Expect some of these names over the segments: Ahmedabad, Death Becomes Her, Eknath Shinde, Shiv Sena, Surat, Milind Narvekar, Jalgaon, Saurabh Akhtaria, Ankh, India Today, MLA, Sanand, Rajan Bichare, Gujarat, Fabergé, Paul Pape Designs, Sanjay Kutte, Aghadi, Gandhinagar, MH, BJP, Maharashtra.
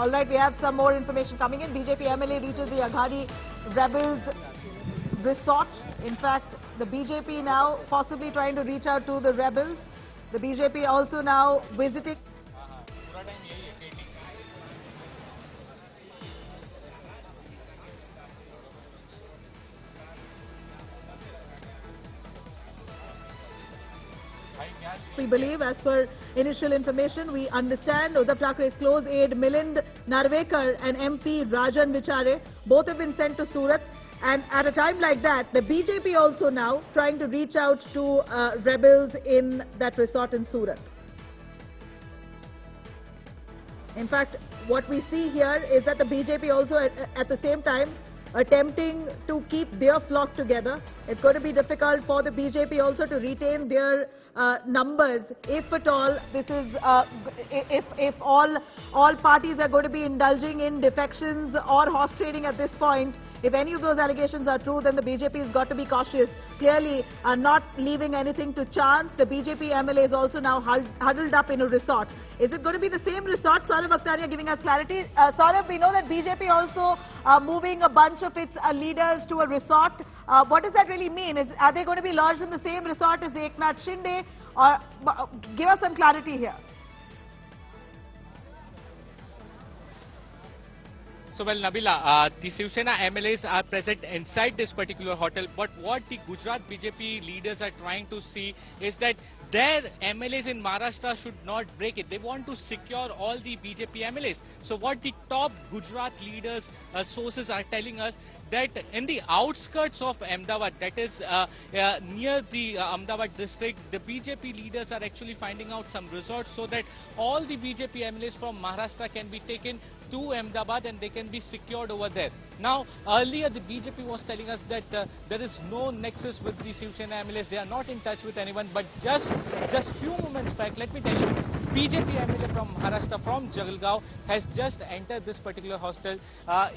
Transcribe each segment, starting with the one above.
All right, we have some more information coming in. BJP MLA reaches the Aghadi rebels resort. In fact, the BJP now possibly trying to reach out to the rebels. The BJP also now visiting. We believe, as per initial information, we understand Uddhav Thackeray's close aide Milind Narvekar and MP Rajan Bichare, both have been sent to Surat. And at a time like that, the BJP also now trying to reach out to rebels in that resort in Surat. In fact, what we see here is that the BJP also at the same time attempting to keep their flock together. It's going to be difficult for the BJP also to retain their numbers, if at all this is if all parties are going to be indulging in defections or horse trading at this point. If any of those allegations are true, then the BJP has got to be cautious. Clearly, not leaving anything to chance. The BJP MLA is also now huddled up in a resort. Is it going to be the same resort? Saurabh Akhtaria giving us clarity. Saurabh, we know that BJP also moving a bunch of its leaders to a resort. What does that really mean? Are they going to be lodged in the same resort as the Eknath Shinde? Or give us some clarity here. So, well, Nabila, the Shiv Sena MLAs are present inside this particular hotel, but what the Gujarat BJP leaders are trying to see is that their MLAs in Maharashtra should not break it. They want to secure all the BJP MLAs. So what the top Gujarat leaders, sources are telling us, that in the outskirts of Ahmedabad, that is near the Ahmedabad district, the BJP leaders are actually finding out some resorts so that all the BJP MLAs from Maharashtra can be taken to Ahmedabad and they can be secured over there. Now, earlier the BJP was telling us that there is no nexus with the Shiv Sena MLAs. They are not in touch with anyone. But just few moments back, let me tell you, BJP MLA from Maharashtra, from Jagalgaon, has just entered this particular hostel.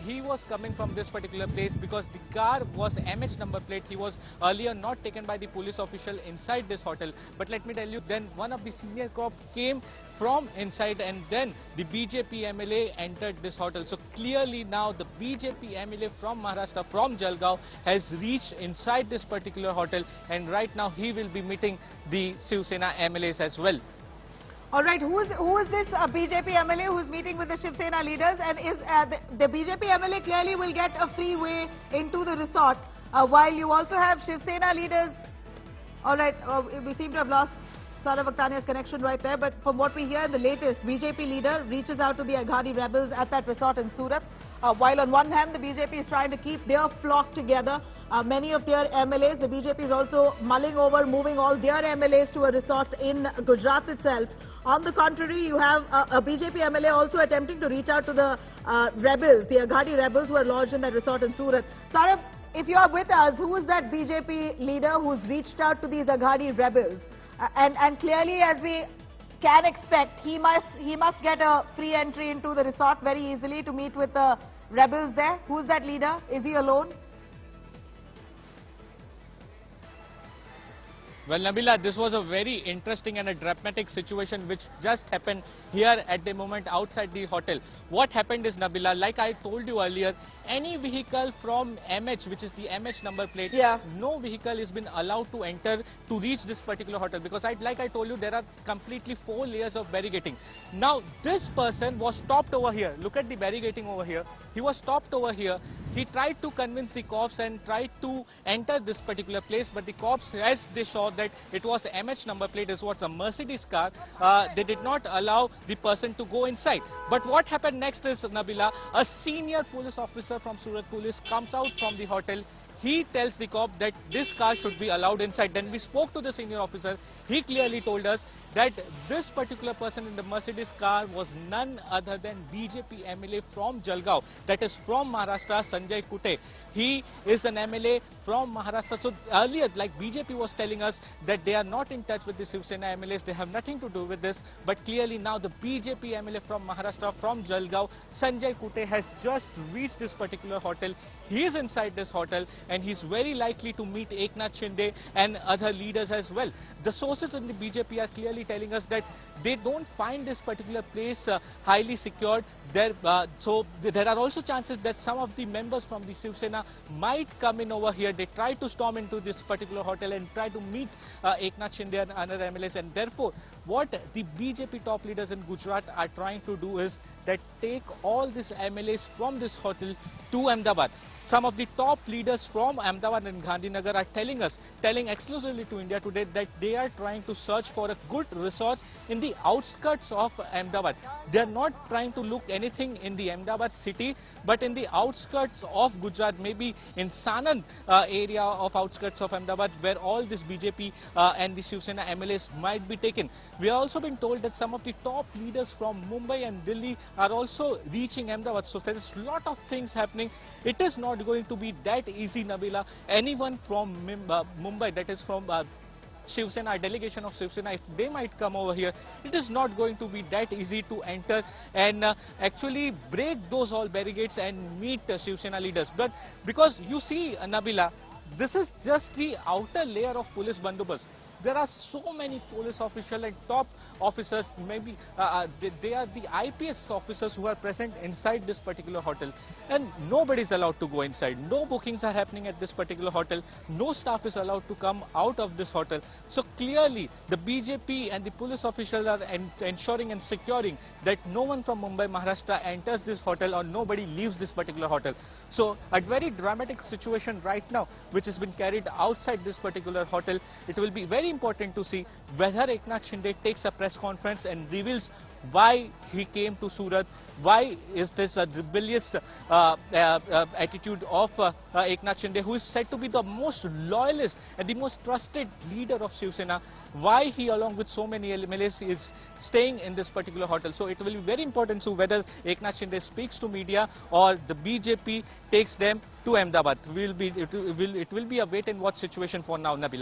He was coming from this particular place because the car was MH number plate. He was earlier not taken by the police official inside this hotel. But let me tell you, then one of the senior cop came from inside and then the BJP MLA entered this hotel. So clearly now the BJP MLA from Maharashtra, from Jalgaon, has reached inside this particular hotel and right now he will be meeting the Shiv Sena MLAs as well. All right, who is this BJP MLA who is meeting with the Shiv Sena leaders, and is the BJP MLA clearly will get a free way into the resort, while you also have Shiv Sena leaders. All right, we seem to have lost Saurabh Akhtaria's connection right there, but from what we hear, the latest BJP leader reaches out to the Aghadi rebels at that resort in Surat. While on one hand, the BJP is trying to keep their flock together, many of their MLAs, the BJP is also mulling over moving all their MLAs to a resort in Gujarat itself. On the contrary, you have a BJP MLA also attempting to reach out to the rebels, the Aghadi rebels who are lodged in that resort in Surat. Saurabh, if you are with us, who is that BJP leader who's reached out to these Aghadi rebels? And clearly, as we can expect, he must get a free entry into the resort very easily to meet with the rebels there. Who is that leader? Is he alone? Well, Nabila, this was a very interesting and a dramatic situation which just happened here at the moment outside the hotel. What happened is, Nabila, like I told you earlier, any vehicle from MH, which is the MH number plate, no vehicle has been allowed to enter to reach this particular hotel because, like I told you, there are completely 4 layers of barricading. Now, this person was stopped over here. Look at the barricading over here. He was stopped over here. He tried to convince the cops and tried to enter this particular place, but the cops, as they saw that it was MH number plate, it was a Mercedes car, they did not allow the person to go inside. But what happened next is, Nabila, a senior police officer from Surat Police comes out from the hotel. He tells the cop that this car should be allowed inside. Then we spoke to the senior officer. He clearly told us that this particular person in the Mercedes car was none other than BJP MLA from Jalgaon, that is from Maharashtra, Sanjay Kutte. He is an MLA from Maharashtra. So earlier, like BJP was telling us that they are not in touch with the Shiv Sena MLAs. They have nothing to do with this. But clearly now the BJP MLA from Maharashtra, from Jalgaon, Sanjay Kutte, has just reached this particular hotel. He is inside this hotel. And and he's very likely to meet Eknath Shinde and other leaders as well. The sources in the BJP are clearly telling us that they don't find this particular place highly secured. So there are also chances that some of the members from the Shiv Sena might come in over here. They try to storm into this particular hotel and try to meet Eknath Shinde and other MLAs, and therefore what the BJP top leaders in Gujarat are trying to do is that take all these MLAs from this hotel to Ahmedabad. Some of the top leaders from Ahmedabad and Gandhinagar are telling exclusively to India Today that they are trying to search for a good resource in the outskirts of Ahmedabad. They are not trying to look anything in the Ahmedabad city, but in the outskirts of Gujarat, maybe in Sanand area of outskirts of Ahmedabad, where all this BJP and the Shiv Sena MLAs might be taken. We have also been told that some of the top leaders from Mumbai and Delhi are also reaching Ahmedabad. So there is a lot of things happening. It is not going to be that easy, Nabila. Anyone from Mumbai, that is from Shiv Sena, delegation of Shiv Sena, if they might come over here, it is not going to be that easy to enter and actually break those all barricades and meet Shiv Sena leaders. But because you see, Nabila, this is just the outer layer of police bandobast. There are so many police officials and top officers, maybe they are the IPS officers who are present inside this particular hotel. And nobody is allowed to go inside. No bookings are happening at this particular hotel. No staff is allowed to come out of this hotel. So clearly the BJP and the police officials are ensuring and securing that no one from Mumbai, Maharashtra enters this hotel or nobody leaves this particular hotel. So a very dramatic situation right now, which has been carried outside this particular hotel. It will be very important to see whether Eknath Shinde takes a press conference and reveals why he came to Surat, why is this a rebellious attitude of Eknath Shinde, who is said to be the most loyalist and the most trusted leader of Shiv Sena, why he along with so many MLAs is staying in this particular hotel. So it will be very important to whether Eknath Shinde speaks to media or the BJP takes them to Ahmedabad. It will be a wait and watch situation for now, Nabila.